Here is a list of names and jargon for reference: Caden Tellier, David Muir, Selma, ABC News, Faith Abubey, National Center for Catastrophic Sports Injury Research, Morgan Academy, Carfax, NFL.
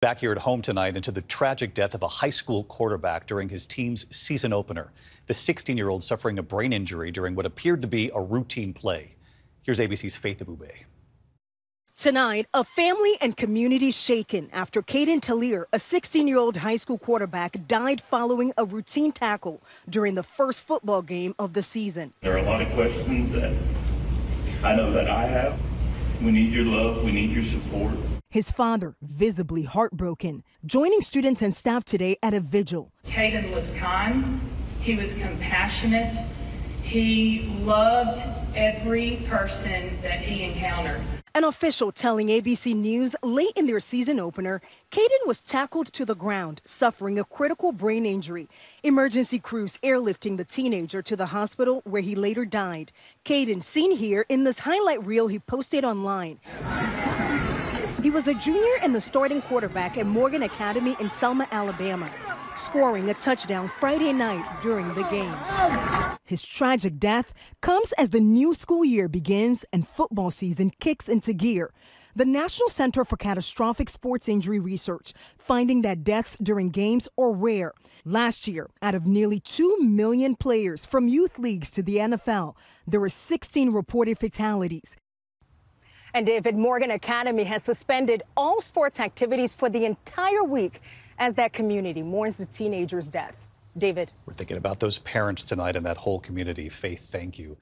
Back here at home tonight into the tragic death of a high school quarterback during his team's season opener. The 16-year-old suffering a brain injury during what appeared to be a routine play. Here's ABC's Faith Abubey. Tonight, a family and community shaken after Caden Tellier, a 16-year-old high school quarterback, died following a routine tackle during the first football game of the season. There are a lot of questions that I know that I have. We need your love. We need your support. His father, visibly heartbroken, joining students and staff today at a vigil. Caden was kind, he was compassionate, he loved every person that he encountered. An official telling ABC News late in their season opener, Caden was tackled to the ground, suffering a critical brain injury. Emergency crews airlifting the teenager to the hospital where he later died. Caden seen here in this highlight reel he posted online. He was a junior and the starting quarterback at Morgan Academy in Selma, Alabama, scoring a touchdown Friday night during the game. His tragic death comes as the new school year begins and football season kicks into gear. The National Center for Catastrophic Sports Injury Research finding that deaths during games are rare. Last year, out of nearly 2 million players from youth leagues to the NFL, there were 16 reported fatalities. And David, Morgan Academy has suspended all sports activities for the entire week as that community mourns the teenager's death. David. We're thinking about those parents tonight and that whole community. Faith, thank you.